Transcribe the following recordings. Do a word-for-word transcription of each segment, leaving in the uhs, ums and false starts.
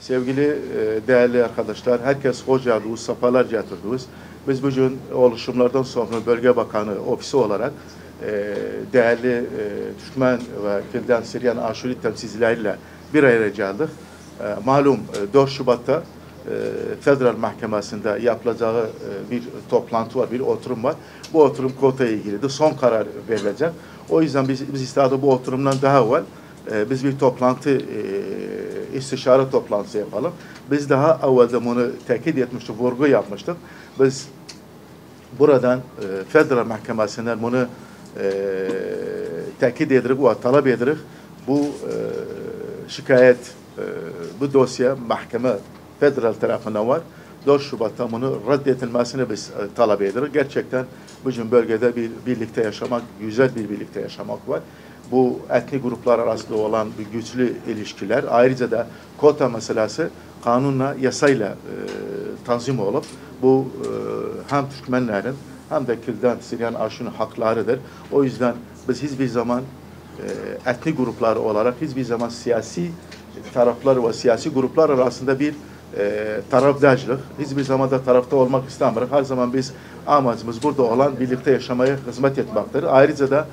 Sevgili değerli arkadaşlar, herkes hoş geldiniz, sefalar getirdiniz. Biz bugün oluşumlardan sonra Bölge Bakanı ofisi olarak değerli Türkmen ve Kildani, Süryani, Asuri temsilcileriyle bir araya geldik. Malum dört Şubat'ta Federal Mahkemesi'nde yapılacağı bir toplantı var, bir oturum var. Bu oturum kotaya ilgili de son karar verilecek. O yüzden biz, biz istedik bu oturumdan daha evvel biz bir toplantı istişare toplantısı yapalım. Biz daha evvelde bunu tekit etmiştik, vurgu yapmıştık. Biz buradan e, Federal Mahkemesi'nden bunu e, tekit edirik, o talep edirik. Bu e, şikayet, e, bu dosya mahkeme federal tarafından var. dört Şubat'ta bunu reddetilmesini biz e, talep edirik. Gerçekten bugün bölgede bir birlikte yaşamak, güzel bir birlikte yaşamak var. Bu etnik gruplar arasında olan bir güçlü ilişkiler, ayrıca da kota meselesi kanunla, yasayla e, tanzim olup bu e, hem Türkmenlerin hem de Kildani, Süryani, Asuri'nin haklarıdır. O yüzden biz hiçbir zaman e, etnik gruplar olarak hiçbir zaman siyasi taraflar ve siyasi gruplar arasında bir e, tarafdacılık, hiçbir zaman da tarafta olmak istemiyoruz. Her zaman biz amacımız burada olan birlikte yaşamaya hizmet etmektir. Ayrıca da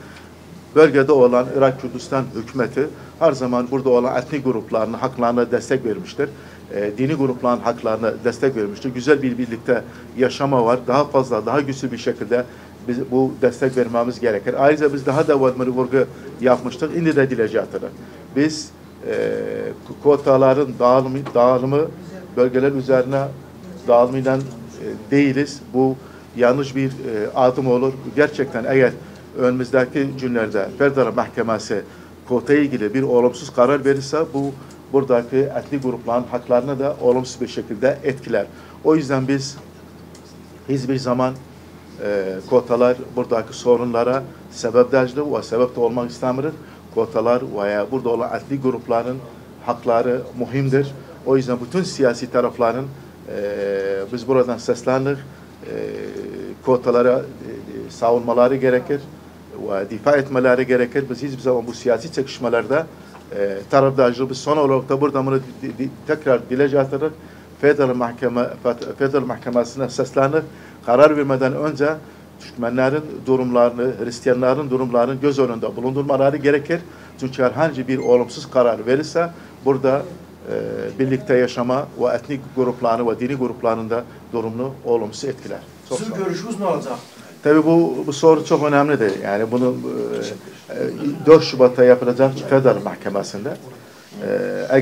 bölgede olan Irak Kürdistan hükümeti her zaman burada olan etnik grupların haklarına destek vermiştir. E, dini grupların haklarına destek vermiştir. Güzel bir birlikte yaşama var. Daha fazla, daha güçlü bir şekilde biz bu destek vermemiz gerekir. Ayrıca biz daha da evvel vurgu yapmıştık. İndi de dileceğiz. Biz e, kotaların dağılımı, dağılımı bölgeler üzerine dağılımından e, değiliz. Bu yanlış bir e, adım olur. Gerçekten eğer önümüzdeki günlerde Federal Mahkemesi kotaya ilgili bir olumsuz karar verirse bu buradaki etnik grupların haklarını da olumsuz bir şekilde etkiler. O yüzden biz hiçbir zaman e, kotalar buradaki sorunlara sebepdacılık ve sebep de olmak istemiyoruz. Kotalar veya burada olan etnik grupların hakları mühimdir. O yüzden bütün siyasi tarafların e, biz buradan seslendik. E, kotalara e, savunmaları gerekir ve difa etmeleri gerekir. Biz hiçbir zaman bu siyasi çekişmelerde e, tarafdacılığı son olarak da burada bunu di, di, tekrar dile getirir. Federal Mahkeme, Federal Mahkemesi'ne seslenir. Karar vermeden önce Türkmenlerin durumlarını, Hristiyanların durumlarını göz önünde bulundurmaları gerekir. Çünkü herhangi bir olumsuz karar verirse burada e, birlikte yaşama ve etnik grupların ve dini grupların da durumunu olumsuz etkiler. Sizin görüşünüz ne olacak? Tabii bu, bu soru çok önemlidir. Yani bunu e, dört Şubat'ta yapılacak Federal Mahkemesi'nde e, eğer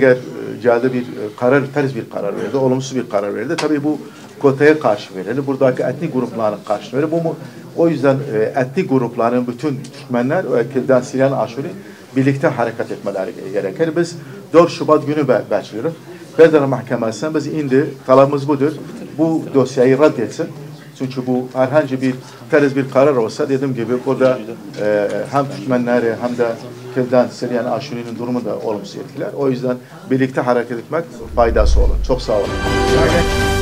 geldi bir karar, ters bir karar verdi, olumsuz bir karar verdi. Tabii bu kotaya karşı verildi. Buradaki etnik grupların karşı verildi. Bu, o yüzden e, etnik grupların bütün Türkmenler ve Kildani, Süryani, Asuri birlikte hareket etmeleri gerekir. Biz dört Şubat günü be bekliyoruz. Federal Mahkemesi'nden biz indi talabımız budur. Bu dosyayı reddetsin. Çünkü bu herhangi bir tarz bir karar olsa dediğim gibi burada e, hem Türkmenleri hem de Kildani, Süryani, Asuri'nin durumu da olumsuz etkiler. O yüzden birlikte hareket etmek faydası olur. Çok sağ olun.